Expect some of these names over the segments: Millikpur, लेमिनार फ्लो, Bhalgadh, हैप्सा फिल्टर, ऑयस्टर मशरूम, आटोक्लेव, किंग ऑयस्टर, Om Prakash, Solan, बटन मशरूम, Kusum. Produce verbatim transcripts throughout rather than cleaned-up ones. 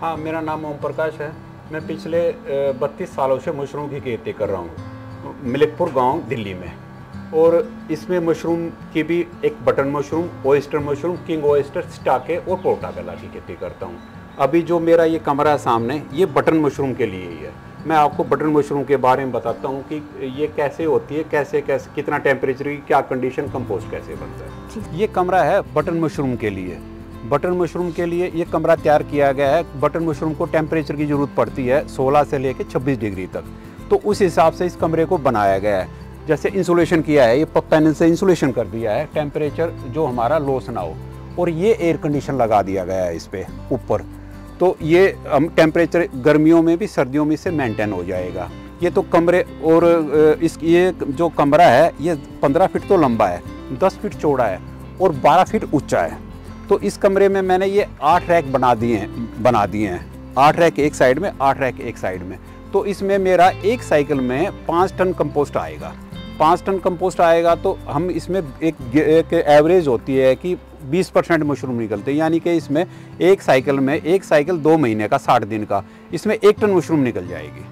हाँ, मेरा नाम ओम प्रकाश है। मैं पिछले बत्तीस सालों से मशरूम की खेती कर रहा हूँ मिलिकपुर गांव दिल्ली में, और इसमें मशरूम की भी एक बटन मशरूम, ऑयस्टर मशरूम, किंग ऑयस्टर, स्टाके और पोटागला की खेती करता हूँ। अभी जो मेरा ये कमरा सामने, ये बटन मशरूम के लिए ही है। मैं आपको बटन मशरूम के बारे में बताता हूँ कि ये कैसे होती है, कैसे कैसे कितना टेम्परेचर, क्या कंडीशन, कंपोस्ट कैसे बनता है। ये कमरा है बटन मशरूम के लिए। बटन मशरूम के लिए ये कमरा तैयार किया गया है। बटन मशरूम को टेम्परेचर की ज़रूरत पड़ती है सोलह से लेकर छब्बीस डिग्री तक, तो उस हिसाब से इस कमरे को बनाया गया है। जैसे इंसुलेशन किया है, ये पैनल से इंसुलेशन कर दिया है, टेम्परेचर जो हमारा लॉस ना हो, और ये एयर कंडीशन लगा दिया गया है इस पर ऊपर, तो ये हम टेम्परेचर गर्मियों में भी सर्दियों में से मेंटेन हो जाएगा। ये तो कमरे और इस ये जो कमरा है ये पंद्रह फीट तो लंबा है, दस फीट चौड़ा है और बारह फीट ऊंचा है। तो इस कमरे में मैंने ये आठ रैक बना दिए हैं बना दिए हैं आठ रैक एक साइड में, आठ रैक एक साइड में। तो इसमें मेरा एक साइकिल में पाँच टन कंपोस्ट आएगा। पाँच टन कंपोस्ट आएगा तो हम इसमें एक, एक एवरेज होती है कि बीस परसेंट मशरूम निकलते हैं, यानी कि इसमें एक साइकिल में एक साइकिल दो महीने का साठ दिन का, इसमें एक टन मशरूम निकल जाएगी।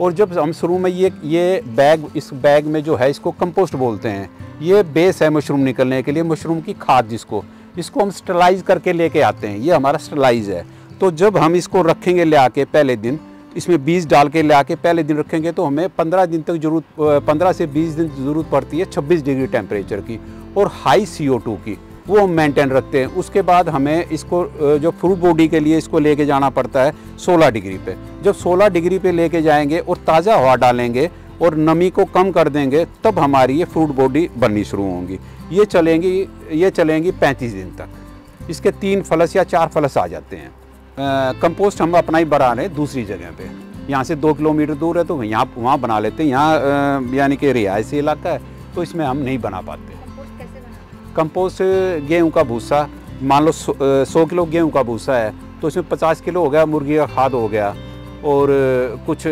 और जब हम शुरू में ये ये बैग इस बैग में जो है इसको कंपोस्ट बोलते हैं, ये बेस है मशरूम निकलने के लिए, मशरूम की खाद जिसको, इसको हम स्टरलाइज करके लेके आते हैं, ये हमारा स्टरलाइज है। तो जब हम इसको रखेंगे ले आके पहले दिन, इसमें बीज डाल के ले आके पहले दिन रखेंगे तो हमें पंद्रह दिन तक जरूरत पंद्रह से बीस दिन जरूरत पड़ती है छब्बीस डिग्री टेम्परेचर की और हाई सी ओ टू की, वो हम मेंटेन रखते हैं। उसके बाद हमें इसको जो फ्रूट बॉडी के लिए इसको लेके जाना पड़ता है सोलह डिग्री पे। जब सोलह डिग्री पे लेके जाएंगे और ताज़ा हवा डालेंगे और नमी को कम कर देंगे, तब हमारी ये फ्रूट बॉडी बननी शुरू होंगी। ये चलेंगी ये चलेंगी पैंतीस दिन तक। इसके तीन फलस या चार फलस आ जाते हैं। कंपोस्ट हम अपना ही बना रहे हैं दूसरी जगह पे, यहाँ से दो किलोमीटर दूर है तो यहाँ वहाँ बना लेते हैं। यहाँ यानी कि रिहायशी इलाका है तो इसमें हम नहीं बना पाते। कंपोस्ट गेहूं का भूसा, मान लो सौ किलो गेहूं का भूसा है तो इसमें पचास किलो हो गया मुर्गी का खाद हो गया, और कुछ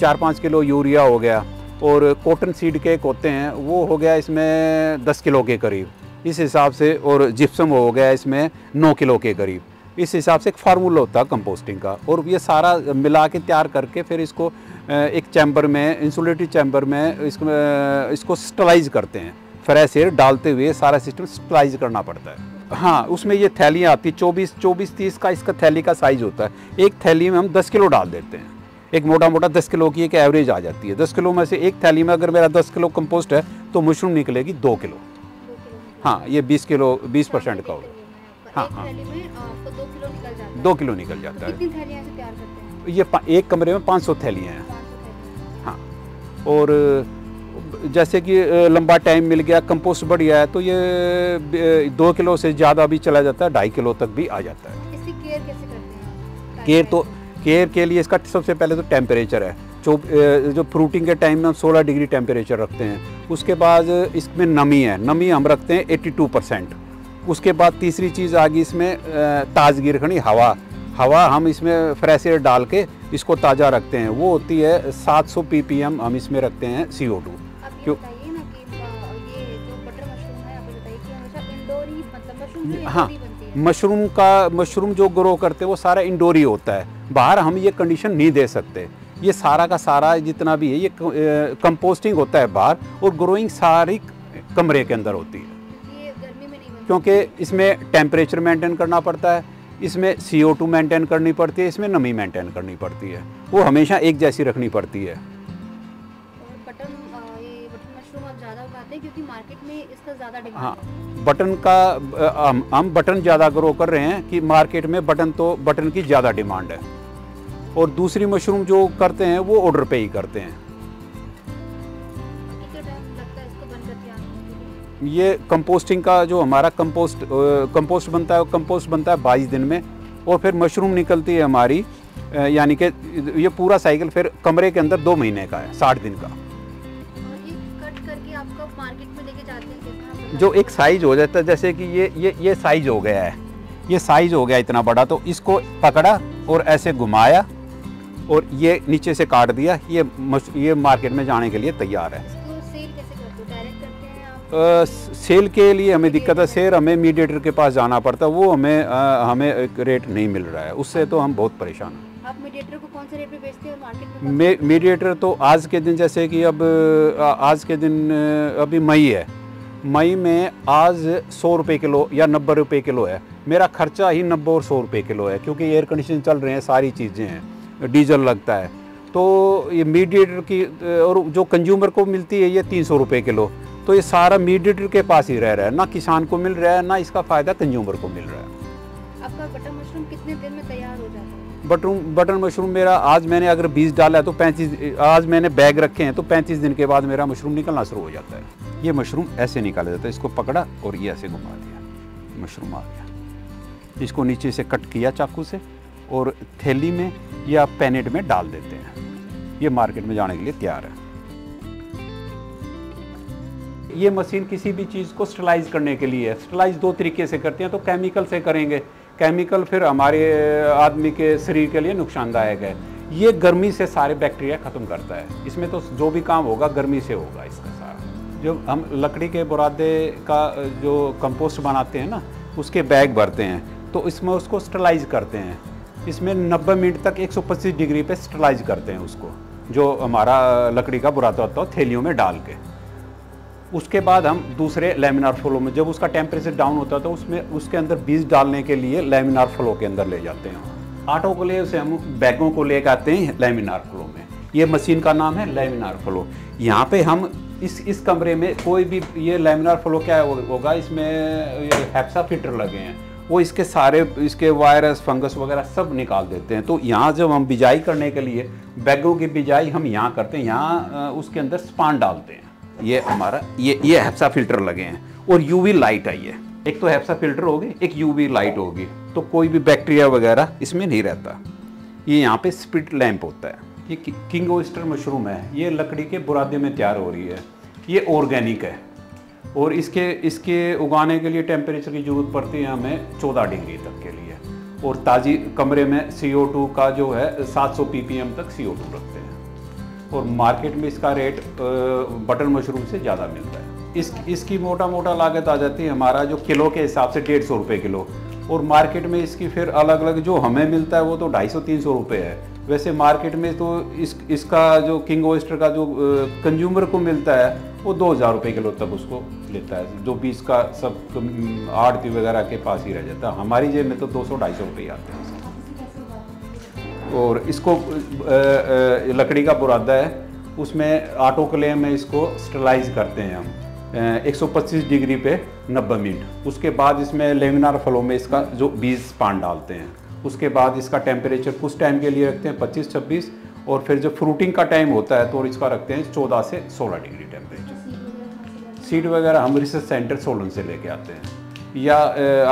चार पाँच किलो यूरिया हो गया, और कॉटन सीड के होते हैं वो हो गया इसमें दस किलो के करीब इस हिसाब से, और जिप्सम हो गया इसमें नौ किलो के करीब इस हिसाब से। एक फार्मूला होता है कंपोस्टिंग का, और ये सारा मिला के तैयार करके फिर इसको एक चैम्बर में, इंसुलेटेड चैम्बर में इसको इसको स्टरलाइज करते हैं। फ्रेश एयर डालते हुए सारा सिस्टम स्टरलाइज करना पड़ता है। हाँ, उसमें ये थैलियाँ आती चौबीस चौबीस तीस का इसका थैली का साइज़ होता है। एक थैली में हम दस किलो डाल देते हैं, एक मोटा मोटा दस किलो की एक एवरेज आ जाती है। दस किलो में से एक थैली में अगर मेरा दस किलो कंपोस्ट है तो मशरूम निकलेगी दो किलो। हाँ, ये बीस किलो बीस परसेंट का होगा। हाँ हाँ, दो किलो निकल जाता है। ये एक कमरे में पाँच सौ थैलियाँ हैं। हाँ, और जैसे कि लंबा टाइम मिल गया, कंपोस्ट बढ़िया है तो ये दो किलो से ज़्यादा भी चला जाता है, ढाई किलो तक भी आ जाता है। इसकी केयर कैसे करते हैं? केयर तो केयर के लिए इसका सबसे पहले तो टेम्परेचर है। जो जो फ्रूटिंग के टाइम में हम सोलह डिग्री टेम्परेचर रखते हैं। उसके बाद इसमें नमी है, नमी हम रखते हैं एट्टी टू परसेंट। उसके बाद तीसरी चीज़ आ गई इसमें ताजगी रखनी, हवा हवा हम इसमें फ्रेश एयर डाल के इसको ताज़ा रखते हैं, वो होती है सात सौ पी पी एम हम इसमें रखते हैं सी ओ टू। बताइए ना कि ये जो बटर मशरूम है, आप बताइए कि हमेशा इंडोर ही, मतलब मशरूम जो हाँ बनती है। मशरूम का मशरूम जो ग्रो करते हैं वो सारा इंडोर ही होता है, बाहर हम ये कंडीशन नहीं दे सकते। ये सारा का सारा जितना भी है ये कंपोस्टिंग होता है बाहर, और ग्रोइंग सारी कमरे के अंदर होती है क्योंकि इसमें टेम्परेचर मेंटेन करना पड़ता है, इसमें सी ओ टू मेंटेन करनी पड़ती है, इसमें नमी मेंटेन करनी पड़ती है, वो हमेशा एक जैसी रखनी पड़ती है। क्योंकि मार्केट में इसका ज़्यादा डिमांड। हाँ, बटन का हम हम बटन ज़्यादा ग्रो कर रहे हैं कि मार्केट में बटन तो बटन की ज़्यादा डिमांड है, और दूसरी मशरूम जो करते हैं वो ऑर्डर पे ही करते हैं। ये कंपोस्टिंग का जो हमारा कंपोस्ट कंपोस्ट बनता है, कंपोस्ट बनता है बाईस दिन में, और फिर मशरूम निकलती है हमारी, यानी कि ये पूरा साइकिल फिर कमरे के अंदर दो महीने का है, साठ दिन का। मार्केट में लेके जाते हैं जो एक साइज हो जाता है, जैसे कि ये ये ये साइज हो गया है, ये साइज हो गया इतना बड़ा, तो इसको पकड़ा और ऐसे घुमाया और ये नीचे से काट दिया, ये ये मार्केट में जाने के लिए तैयार है। इसको सेल कैसे करते हो? डायरेक्ट करते हैं आप? सेल के लिए हमें दिक्कत है, सेल हमें मीडिएटर के पास जाना पड़ता है, वो हमें आ, हमें एक रेट नहीं मिल रहा है, उससे तो हम बहुत परेशान हैं। आप मीडिएटर को कौन से रेट पे बेचते हैं मार्केट में? मीडिएटर तो आज के दिन, जैसे कि अब आ, आज के दिन अभी मई है, मई में आज सौ रुपये किलो या नब्बे रुपये किलो है, मेरा खर्चा ही नब्बे और सौ रुपये किलो है, क्योंकि एयर कंडीशन चल रहे हैं, सारी चीज़ें हैं, डीजल लगता है, तो ये मीडिएटर की, और जो कंज्यूमर को मिलती है ये तीन सौ रुपये किलो, तो ये सारा मीडिएटर के पास ही रह रहा है, ना किसान को मिल रहा है, ना इसका फ़ायदा कंज्यूमर को मिल रहा है। आपका बटर मशरूम कितने दिन में तैयार हो जाता है? बटर बटर मशरूम मेरा आज मैंने अगर बीज डाला है तो पैंतीस, आज मैंने बैग रखे हैं तो पैंतीस दिन के बाद मेरा मशरूम निकलना शुरू हो जाता है। ये मशरूम ऐसे निकाला जाता है, इसको पकड़ा और ये ऐसे घुमा दिया, मशरूम आ गया। इसको नीचे से कट किया चाकू से और थैली में या पैनेट में डाल देते हैं, ये मार्केट में जाने के लिए तैयार है। ये मशीन किसी भी चीज़ को स्टरलाइज करने के लिए है। स्टरलाइज दो तरीके से करते हैं, तो केमिकल से करेंगे, केमिकल फिर हमारे आदमी के शरीर के लिए नुकसानदायक है, ये गर्मी से सारे बैक्टीरिया ख़त्म करता है। इसमें तो जो भी काम होगा गर्मी से होगा इसका सारा। जो हम लकड़ी के बुरादे का जो कंपोस्ट बनाते हैं ना, उसके बैग भरते हैं, तो इसमें उसको स्टरलाइज करते हैं, इसमें नब्बे मिनट तक एक सौ पच्चीस डिग्री पर स्टरलाइज करते हैं उसको, जो हमारा लकड़ी का बुरादा होता है थैलियों में डाल के। उसके बाद हम दूसरे लेमिनार फ्लो में, जब उसका टेम्परेचर डाउन होता है तो उसमें उसके अंदर बीज डालने के लिए लेमिनार फ्लो के अंदर ले जाते हैं। आटों को ले उसे हम बैगों को लेकर आते हैं लेमिनार फ्लो में। ये मशीन का नाम है लेमिनार फ्लो। यहाँ पे हम इस इस कमरे में कोई भी, ये लेमिनार फ्लो क्या होगा, इसमें हैप्सा फिल्टर लगे हैं, वो इसके सारे इसके वायरस फंगस वगैरह सब निकाल देते हैं। तो यहाँ जब हम बिजाई करने के लिए बैगों की बिजाई हम यहाँ करते हैं, यहाँ उसके अंदर स्पान डालते हैं। ये हमारा ये ये हैप्सा फिल्टर लगे हैं और यूवी लाइट आई है, एक तो हैप्सा फिल्टर होगी, एक यूवी लाइट होगी, तो कोई भी बैक्टीरिया वगैरह इसमें नहीं रहता। ये यहाँ पे स्प्लिट लैंप होता है। ये किंग ऑयस्टर मशरूम है, ये लकड़ी के बुरादे में तैयार हो रही है, ये ऑर्गेनिक है और इसके इसके उगाने के लिए टेम्परेचर की ज़रूरत पड़ती है हमें चौदह डिग्री तक के लिए, और ताज़ी कमरे में सी ओ टू का जो है सात सौ पी पी एम तक सी ओ टू रखते हैं, और मार्केट में इसका रेट बटर मशरूम से ज़्यादा मिलता है। इस इसकी मोटा मोटा लागत आ जाती है हमारा जो किलो के हिसाब से डेढ़ सौ रुपये किलो, और मार्केट में इसकी फिर अलग अलग जो हमें मिलता है वो तो ढाई सौ तीन सौ रुपये है। वैसे मार्केट में तो इस इसका जो किंग ऑयस्टर का जो कंज्यूमर को मिलता है वो दो हज़ार रुपये किलो तक उसको लेता है, जो बीस का सब आड़ती वगैरह के पास ही रह जाता है। हमारी जेब में तो दो सौ ढाई सौ रुपये आते हैं। और इसको लकड़ी का बुरादा है, उसमें आटोक्लेव में इसको स्टरलाइज करते हैं हम एक सौ पच्चीस डिग्री पे नब्बे मिनट। उसके बाद इसमें लेमिनार फ्लो में इसका जो बीज स्पान डालते हैं, उसके बाद इसका टेम्परेचर कुछ टाइम के लिए रखते हैं पच्चीस छब्बीस, और फिर जो फ्रूटिंग का टाइम होता है तो इसका रखते हैं चौदह से सोलह डिग्री टेम्परेचर। सीड वगैरह हम रिसर्च सेंटर सोलन से लेके आते हैं, या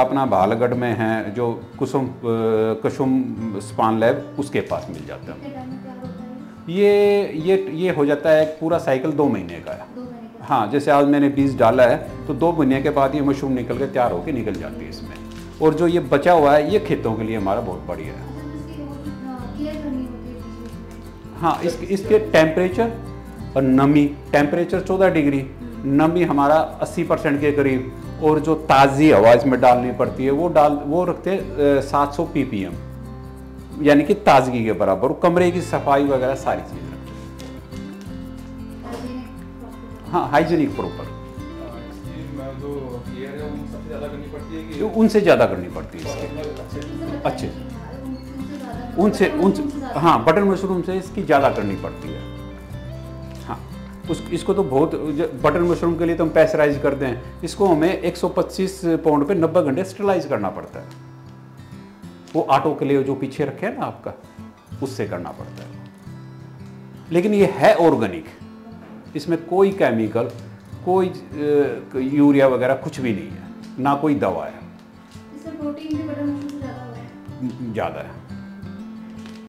अपना भालगढ़ में है जो कुसुम कुसुम स्पान लैब, उसके पास मिल जाता है। ये ये ये हो जाता है पूरा साइकिल दो महीने का है। हाँ, जैसे आज मैंने बीज डाला है तो दो महीने के बाद ये मशरूम निकल के तैयार होकर निकल जाती है इसमें, और जो ये बचा हुआ है ये खेतों के लिए हमारा बहुत बढ़िया है। हाँ, इस, इसके टेम्परेचर और नमी, टेम्परेचर चौदह डिग्री, नमी हमारा अस्सी परसेंट के करीब, और जो ताज़ी हवा इसमें डालनी पड़ती है वो डाल वो रखते हैं सात सौ पी पी एम, यानी कि ताज़गी के बराबर, कमरे की सफाई वगैरह सारी चीज़ रखते हैं। हाँ, हाइजीनिक प्रॉपर, उनसे ज़्यादा करनी पड़ती है इसकी, अच्छे उनसे उनसे हाँ बटर मशरूम से इसकी ज़्यादा करनी पड़ती है। उस इसको तो बहुत, बटर मशरूम के लिए तो हम पैसराइज करते हैं, इसको हमें एक सौ पच्चीस पाउंड पे नब्बे घंटे स्टरलाइज करना पड़ता है। वो आटो के लिए जो पीछे रखे हैं ना आपका, उससे करना पड़ता है। लेकिन ये है ऑर्गेनिक, इसमें कोई केमिकल, कोई यूरिया वगैरह कुछ भी नहीं है, ना कोई दवा है। इससे प्रोटीन भी बटर मशरूम से ज़्यादा है, ज़्यादा है।